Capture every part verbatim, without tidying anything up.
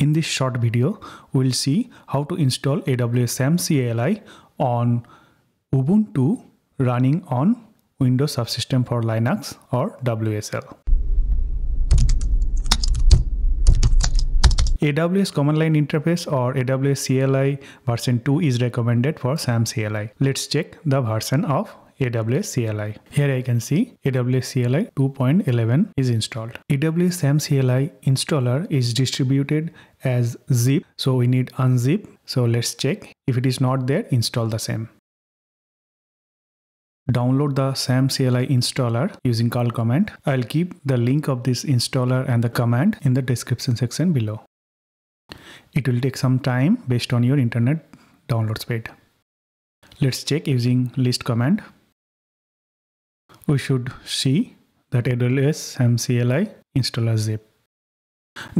In this short video, we'll see how to install A W S sam cli on Ubuntu running on Windows Subsystem for Linux or W S L. A W S Command Line Interface or A W S C L I version two is recommended for sam cli. Let's check the version of A W S C L I. Here I can see A W S C L I two point eleven is installed. A W S sam cli installer is distributed as zip, so we need unzip. So let's check. If it is not there, install the same. Download the sam cli installer using curl command. I'll keep the link of this installer and the command in the description section below. It will take some time based on your internet download speed. Let's check using list command. We should see that A W S sam cli installer zip.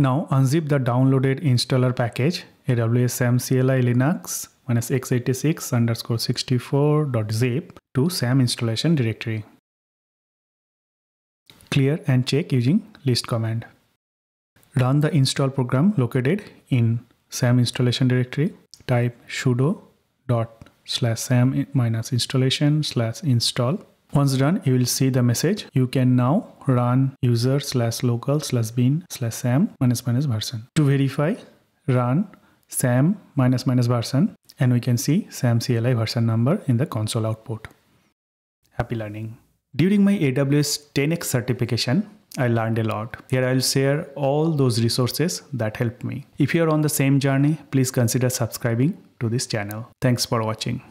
Now unzip the downloaded installer package A W S sam cli linux x eighty-six underscore sixty-four dot zip to sam installation directory. Clear and check using list command. Run the install program located in sam installation directory. Type sudo dot slash sam minus installation slash install. Once run, you will see the message. You can now run user slash local slash bin slash sam minus minus version. To verify, run sam minus minus version and we can see sam cli version number in the console output. Happy learning. During my A W S ten X certification, I learned a lot. Here I'll share all those resources that helped me. If you're on the same journey, please consider subscribing to this channel. Thanks for watching.